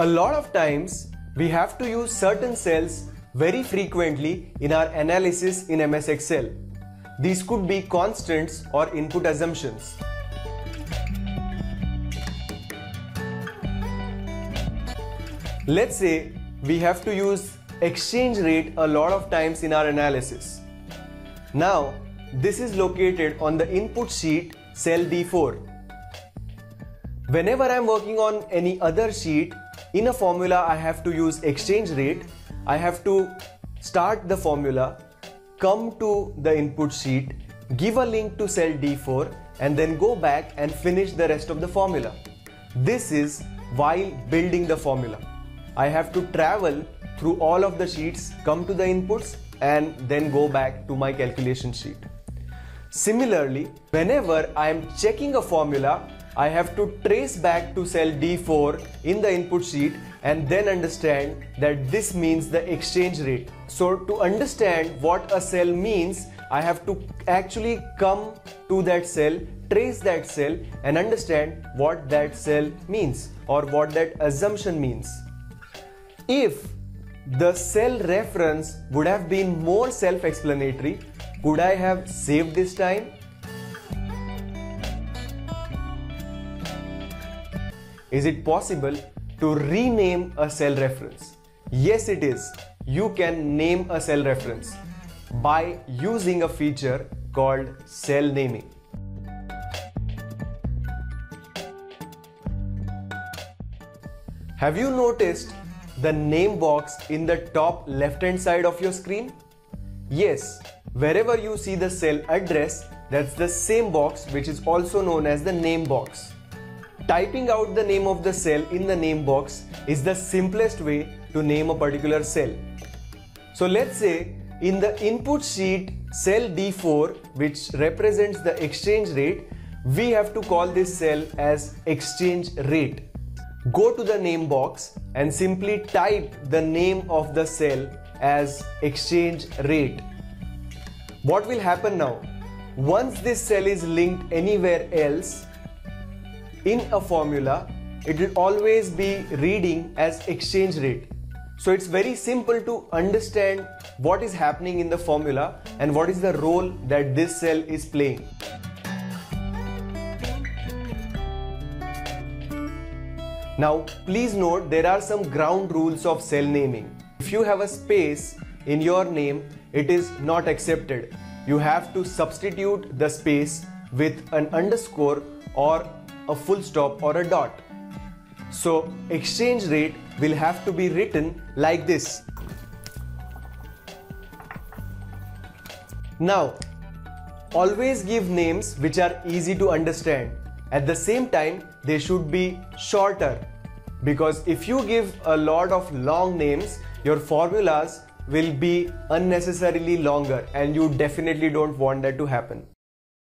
A lot of times we have to use certain cells very frequently in our analysis in MS Excel. These could be constants or input assumptions. Let's say we have to use exchange rate a lot of times in our analysis. Now, this is located on the input sheet cell D4. Whenever I am working on any other sheet, in a formula I have to use exchange rate, I have to start the formula, come to the input sheet, give a link to cell D4 and then go back and finish the rest of the formula. This is while building the formula. I have to travel through all of the sheets, come to the inputs and then go back to my calculation sheet. Similarly, whenever I am checking a formula, I have to trace back to cell D4 in the input sheet and then understand that this means the exchange rate. So to understand what a cell means, I have to actually come to that cell, trace that cell and understand what that cell means or what that assumption means. If the cell reference would have been more self-explanatory, could I have saved this time? Is it possible to rename a cell reference? Yes, it is. You can name a cell reference by using a feature called cell naming. Have you noticed the name box in the top left-hand side of your screen? Yes, wherever you see the cell address, that's the same box which is also known as the name box. Typing out the name of the cell in the name box is the simplest way to name a particular cell. So let's say in the input sheet cell D4, which represents the exchange rate, we have to call this cell as exchange rate. Go to the name box and simply type the name of the cell as exchange rate. What will happen now? Once this cell is linked anywhere else, in a formula, it will always be reading as exchange rate. So it's very simple to understand what is happening in the formula and what is the role that this cell is playing. Now, please note there are some ground rules of cell naming. If you have a space in your name, it is not accepted. You have to substitute the space with an underscore or a full stop or a dot. So exchange rate will have to be written like this. Now, always give names which are easy to understand. At the same time, they should be shorter, because if you give a lot of long names, your formulas will be unnecessarily longer and you definitely don't want that to happen.